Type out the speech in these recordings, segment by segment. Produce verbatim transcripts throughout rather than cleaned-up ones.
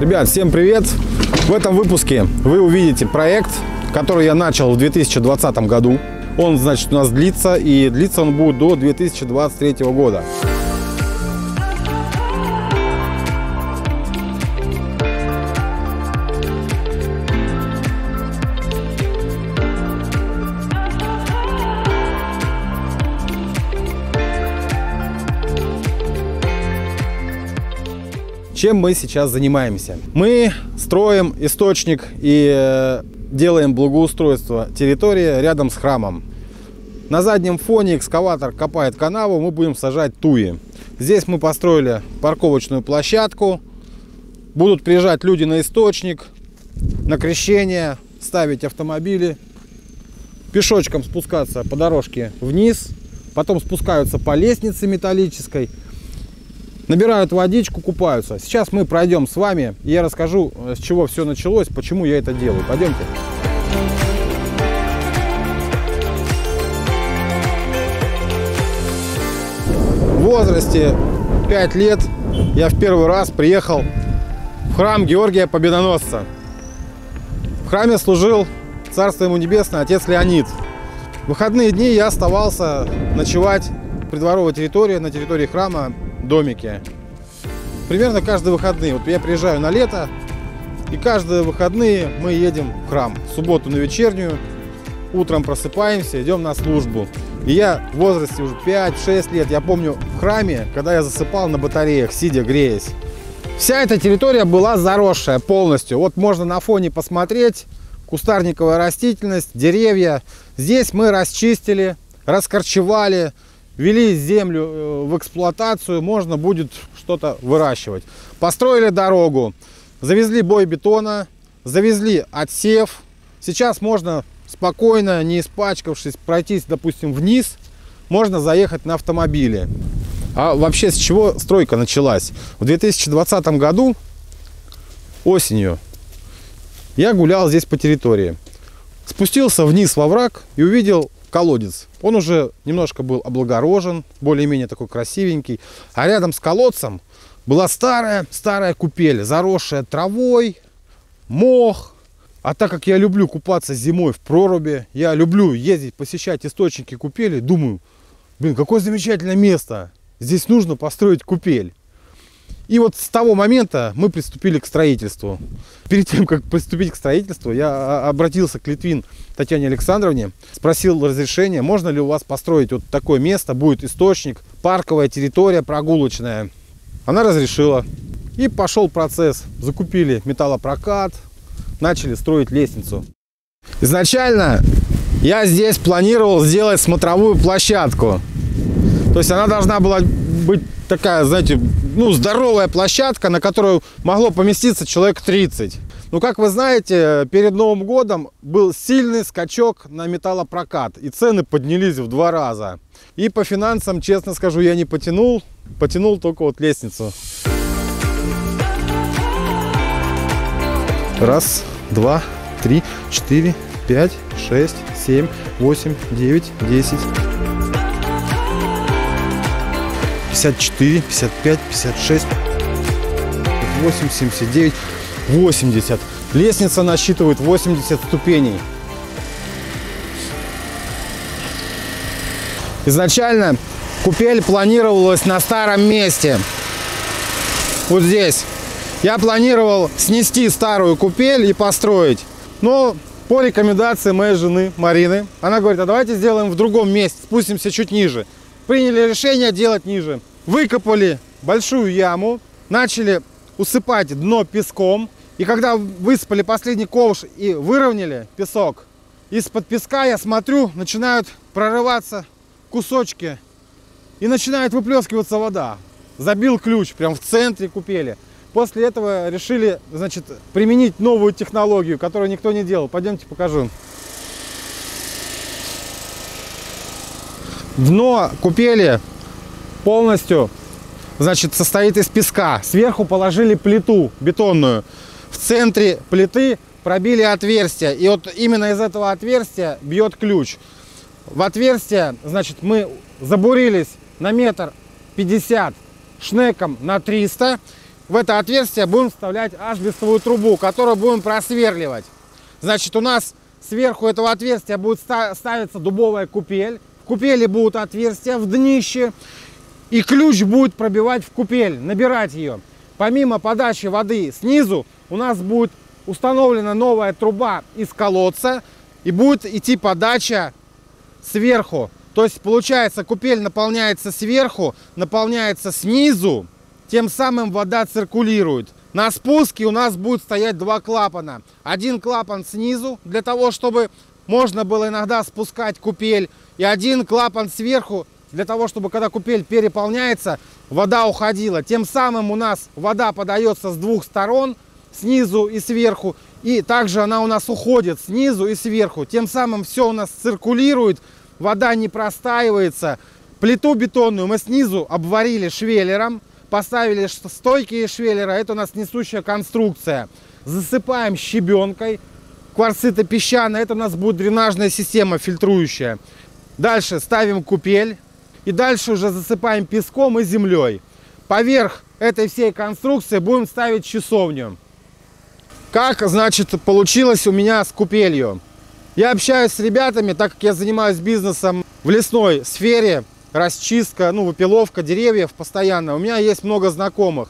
Ребят, всем привет! В этом выпуске вы увидите проект, который я начал в две тысячи двадцатом году. Он, значит, у нас длится, и длится он будет до две тысячи двадцать третьего года. Чем мы сейчас занимаемся? Мы строим источник и делаем благоустройство территории рядом с храмом. На заднем фоне экскаватор копает канаву, мы будем сажать туи. Здесь мы построили парковочную площадку. Будут приезжать люди на источник, на крещение, ставить автомобили. Пешочком спускаться по дорожке вниз, потом спускаются по лестнице металлической. Набирают водичку, купаются. Сейчас мы пройдем с вами, и я расскажу, с чего все началось, почему я это делаю. Пойдемте. В возрасте пяти лет я в первый раз приехал в храм Георгия Победоносца. В храме служил, царство ему небесное, отец Леонид. В выходные дни я оставался ночевать в придворовой территории, на территории храма, домике. Примерно каждые выходные. Вот я приезжаю на лето, и каждые выходные мы едем в храм. В субботу на вечернюю, утром просыпаемся, идем на службу. И я в возрасте уже пяти-шести лет, я помню, в храме, когда я засыпал на батареях, сидя, греясь. Вся эта территория была заросшая полностью. Вот можно на фоне посмотреть, кустарниковая растительность, деревья. Здесь мы расчистили, раскорчевали, ввели землю в эксплуатацию, можно будет что-то выращивать. Построили дорогу, завезли бой бетона, завезли отсев. Сейчас можно спокойно, не испачкавшись, пройтись, допустим, вниз. Можно заехать на автомобиле. А вообще с чего стройка началась? В две тысячи двадцатом году, осенью, я гулял здесь по территории. Спустился вниз во враг и увидел колодец. Он уже немножко был облагорожен, более-менее такой красивенький. А рядом с колодцем была старая-старая купель, заросшая травой, мох. А так как я люблю купаться зимой в проруби, я люблю ездить, посещать источники купели, думаю, блин, какое замечательное место. Здесь нужно построить купель. И вот с того момента мы приступили к строительству. Перед тем, как приступить к строительству, я обратился к Литвин Татьяне Александровне, спросил разрешения, можно ли у вас построить вот такое место, будет источник, парковая территория прогулочная. Она разрешила. И пошел процесс. Закупили металлопрокат, начали строить лестницу. Изначально я здесь планировал сделать смотровую площадку. То есть она должна была быть такая, знаете, ну, здоровая площадка, на которую могло поместиться человек тридцать. Ну, как вы знаете, перед Новым годом был сильный скачок на металлопрокат, и цены поднялись в два раза. И по финансам, честно скажу, я не потянул, потянул только вот лестницу. Раз, два, три, четыре, пять, шесть, семь, восемь, девять, десять. пятьдесят четыре, пятьдесят пять, пятьдесят шесть, пятьдесят восемь, семьдесят девять, восемьдесят. Лестница насчитывает восемьдесят ступеней. Изначально купель планировалась на старом месте. Вот здесь. Я планировал снести старую купель и построить. Но по рекомендации моей жены Марины, она говорит, а давайте сделаем в другом месте, спустимся чуть ниже. Приняли решение делать ниже. Выкопали большую яму, начали усыпать дно песком. И когда высыпали последний ковш и выровняли песок, из-под песка, я смотрю, начинают прорываться кусочки и начинает выплескиваться вода. Забил ключ прям в центре купели. После этого решили, значит, применить новую технологию, которую никто не делал. Пойдемте покажу. Дно купели полностью, значит, состоит из песка. Сверху положили плиту бетонную. В центре плиты пробили отверстие. И вот именно из этого отверстия бьет ключ. В отверстие, значит, мы забурились на метр пятьдесят шнеком на триста. в это отверстие будем вставлять асбестовую трубу, которую будем просверливать. Значит, у нас сверху этого отверстия будет ставиться дубовая купель. В купели будут отверстия в днище, и ключ будет пробивать в купель, набирать ее. Помимо подачи воды снизу, у нас будет установлена новая труба из колодца, и будет идти подача сверху. То есть, получается, купель наполняется сверху, наполняется снизу, тем самым вода циркулирует. На спуске у нас будет стоять два клапана. Один клапан снизу, для того, чтобы можно было иногда спускать купель. И один клапан сверху, для того, чтобы когда купель переполняется, вода уходила. Тем самым у нас вода подается с двух сторон, снизу и сверху. И также она у нас уходит снизу и сверху. Тем самым все у нас циркулирует, вода не простаивается. Плиту бетонную мы снизу обварили швеллером. Поставили стойки из швеллера, это у нас несущая конструкция. Засыпаем щебенкой, кварцитопесчаной, это у нас будет дренажная система фильтрующая. Дальше ставим купель и дальше уже засыпаем песком и землей. Поверх этой всей конструкции будем ставить часовню. Как, значит, получилось у меня с купелью? Я общаюсь с ребятами, так как я занимаюсь бизнесом в лесной сфере. Расчистка, ну, выпиловка деревьев постоянно. У меня есть много знакомых.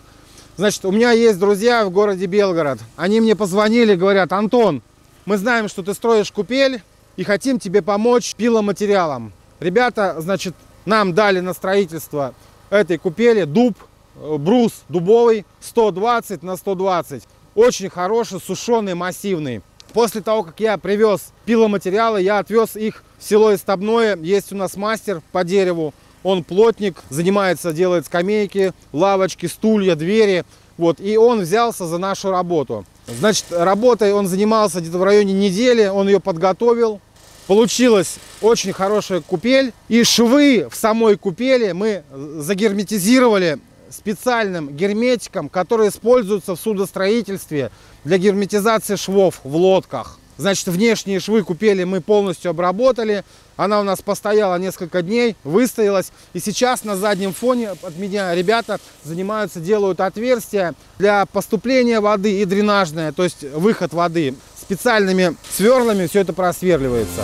Значит, у меня есть друзья в городе Белгород. Они мне позвонили, говорят: Антон, мы знаем, что ты строишь купель и хотим тебе помочь пиломатериалом. Ребята, значит, нам дали на строительство этой купели дуб, брус дубовый сто двадцать на сто двадцать. Очень хороший, сушеный, массивный. После того, как я привез пиломатериалы, я отвез их в село Истобное. Есть у нас мастер по дереву, он плотник, занимается, делает скамейки, лавочки, стулья, двери. Вот, и он взялся за нашу работу. Значит, работой он занимался где-то в районе недели, он ее подготовил. Получилась очень хорошая купель. И швы в самой купели мы загерметизировали специальным герметиком, который используется в судостроительстве для герметизации швов в лодках. Значит, внешние швы купели мы полностью обработали. Она у нас постояла несколько дней, выстоялась. И сейчас на заднем фоне от меня ребята занимаются, делают отверстия для поступления воды и дренажное, то есть выход воды. Специальными сверлами все это просверливается.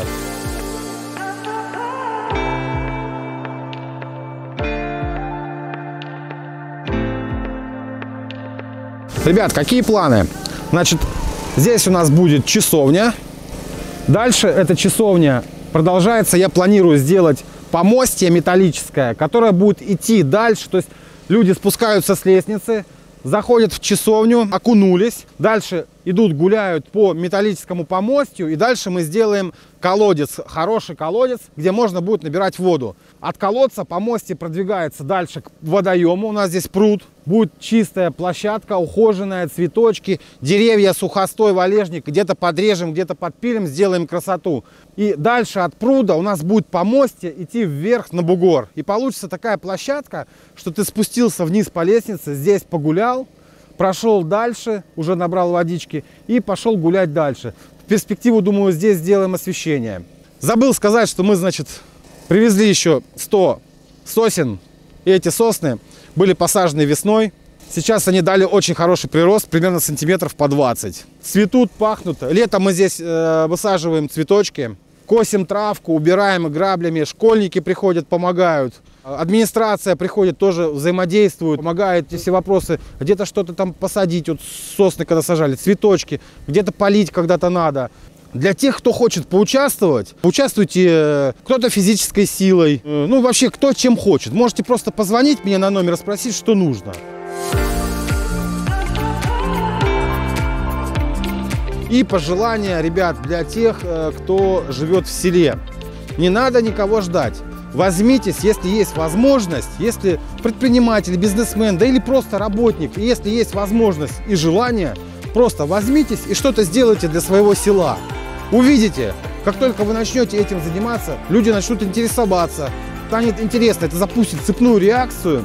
Ребят, какие планы? Значит, здесь у нас будет часовня. Дальше эта часовня продолжается. Я планирую сделать помостье металлическое, которое будет идти дальше. То есть люди спускаются с лестницы, заходят в часовню, окунулись. Дальше идут, гуляют по металлическому помостью. И дальше мы сделаем колодец, хороший колодец, где можно будет набирать воду. От колодца помостье продвигается дальше к водоему. У нас здесь пруд. Будет чистая площадка, ухоженная, цветочки, деревья, сухостой, валежник. Где-то подрежем, где-то подпилим, сделаем красоту. И дальше от пруда у нас будет помостье идти вверх на бугор. И получится такая площадка, что ты спустился вниз по лестнице, здесь погулял, прошел дальше, уже набрал водички и пошел гулять дальше. В перспективу, думаю, здесь сделаем освещение. Забыл сказать, что мы, значит, привезли еще сто сосен. И эти сосны были посажены весной. Сейчас они дали очень хороший прирост, примерно сантиметров по двадцать. Цветут, пахнут. Летом мы здесь э, высаживаем цветочки, косим травку, убираем граблями. Школьники приходят, помогают. Администрация приходит, тоже взаимодействует, помогает. Все вопросы, где-то что-то там посадить, вот сосны когда сажали, цветочки, где-то полить когда-то надо. Для тех, кто хочет поучаствовать, поучаствуйте кто-то физической силой, ну вообще кто чем хочет. Можете просто позвонить мне на номер, спросить, что нужно. И пожелания, ребят, для тех, кто живет в селе. Не надо никого ждать. Возьмитесь, если есть возможность, если предприниматель, бизнесмен, да или просто работник, если есть возможность и желание, просто возьмитесь и что-то сделайте для своего села. Увидите, как только вы начнете этим заниматься, люди начнут интересоваться, станет интересно, это запустит цепную реакцию,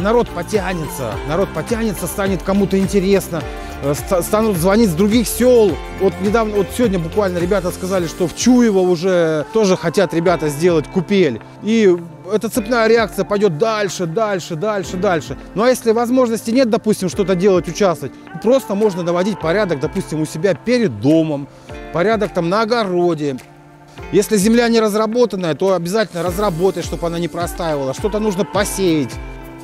народ потянется, народ потянется, станет кому-то интересно, станут звонить с других сел. Вот недавно, вот сегодня буквально ребята сказали, что в Чуево уже тоже хотят ребята сделать купель. И эта цепная реакция пойдет дальше, дальше, дальше, дальше. Ну а если возможности нет, допустим, что-то делать, участвовать, просто можно наводить порядок, допустим, у себя перед домом, порядок там на огороде. Если земля не разработанная, то обязательно разработай, чтобы она не простаивала. Что-то нужно посеять.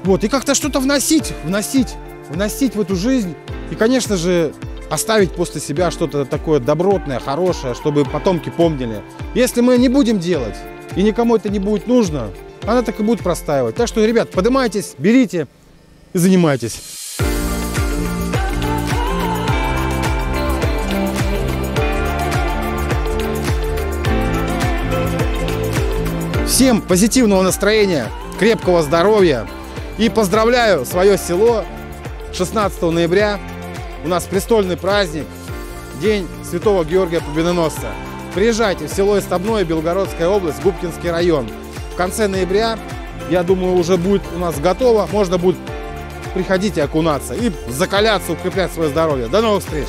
Вот, и как-то что-то вносить, вносить, вносить в эту жизнь. И, конечно же, оставить после себя что-то такое добротное, хорошее, чтобы потомки помнили. Если мы не будем делать, и никому это не будет нужно, она так и будет простаивать. Так что, ребят, поднимайтесь, берите и занимайтесь. Всем позитивного настроения, крепкого здоровья и поздравляю свое село. шестнадцатого ноября у нас престольный праздник, День Святого Георгия Победоносца. Приезжайте в село Истобное, Белгородская область, Губкинский район. В конце ноября, я думаю, уже будет у нас готово. Можно будет приходить и окунаться, и закаляться, укреплять свое здоровье. До новых встреч!